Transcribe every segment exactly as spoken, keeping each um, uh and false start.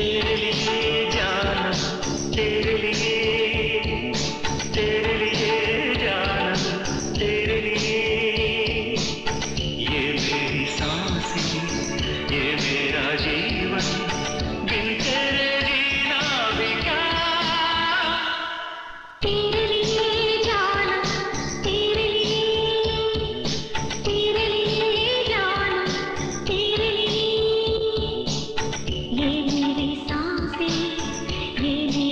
तेरे लिए जाना तेरे लिए, तेरे लिए जाना तेरे लिए, ये मेरी सांसें ये मेरा जीवन, बिन तेरे जीना भी क्या। तेरे लिए जाना तेरे लिए, तेरे लिए जाना तेरे लिए, ये मेरी तेरे लिए जाना तेरे लिए, तेरे लिए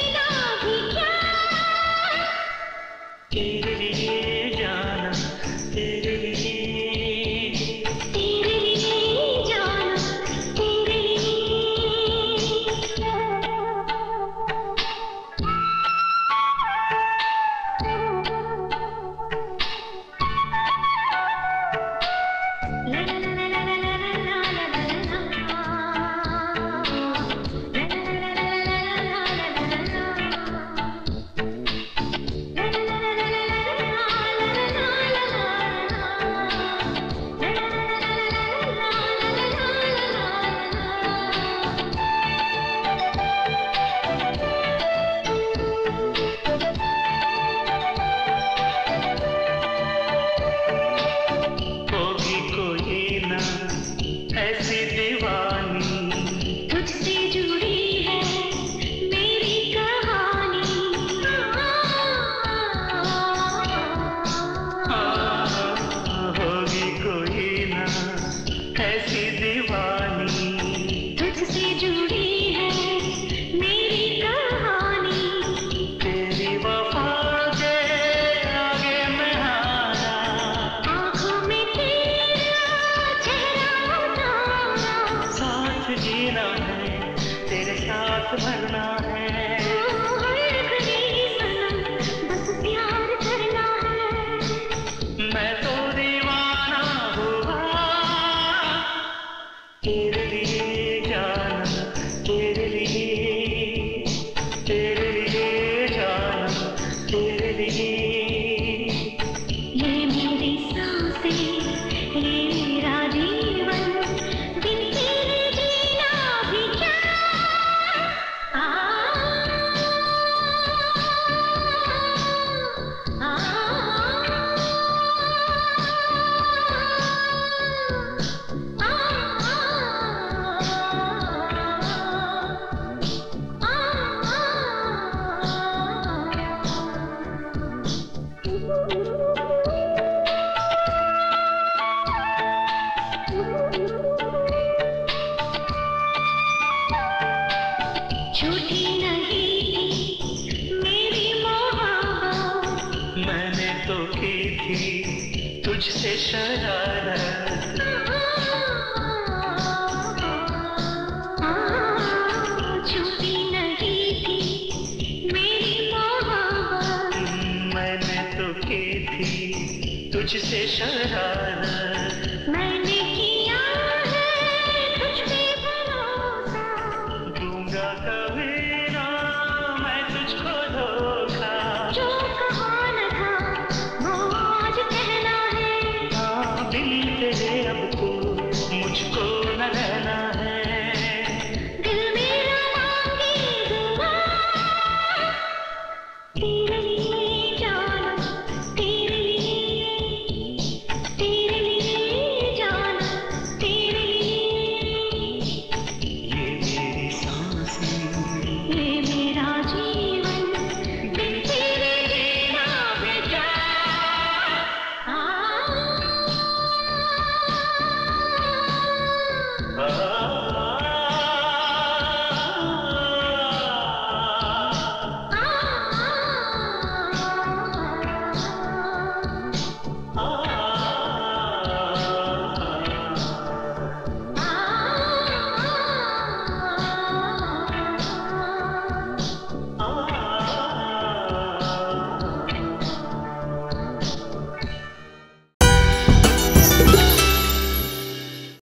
जाना तेरे लिए। तेरे लिए जाना तेरे लिए, तेरे लिए जाना तेरे लिए, ये मेरी सांसें ये मेरा जीवन, बिन तेरे जीना भी क्या। आ, आ, आ, झूठी नहीं मेरी मोहब्बत, मैंने तो की थी तुझसे शरारत। झूठी नहीं थी मेरी मोहब्बत, मैंने तो की थी तुझसे शरारत। मैंने किया है तुझ पे भरोसा, दूंगा कभी ना मैं तुझको।